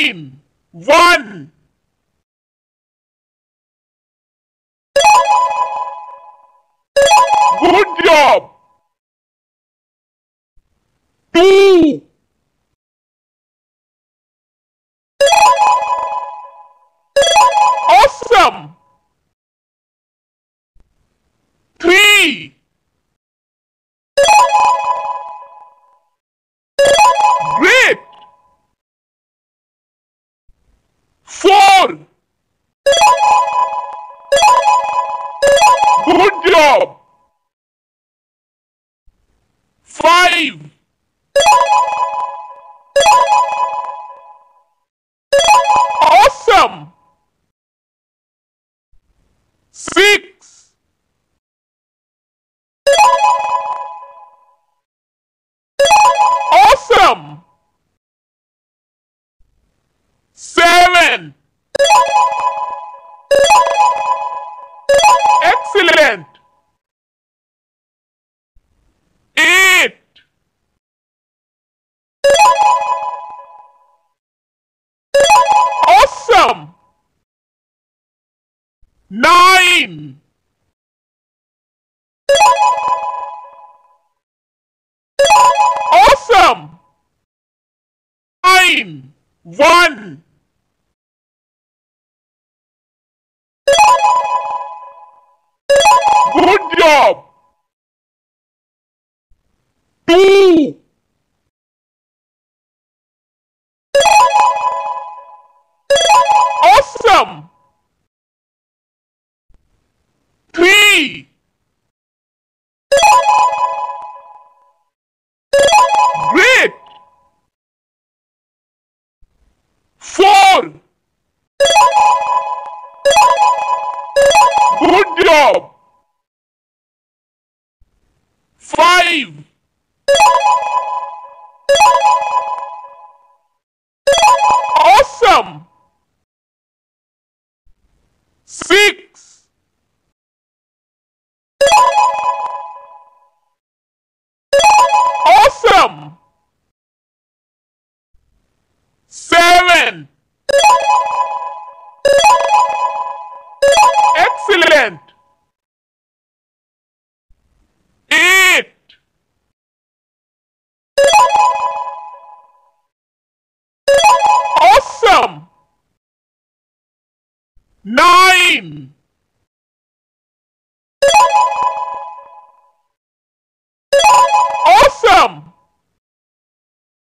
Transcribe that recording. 9, 1. Good job. 2. Awesome. 3. Great. 4. Good job. 5. Awesome. 6. Awesome. 7. Excellent. 8. Awesome. 9. Awesome. 9, 1. Good job. 2. Awesome. 3. Great. 4. Good job. 5. Awesome. 6. Awesome. 7. Excellent. 8. Awesome. 9.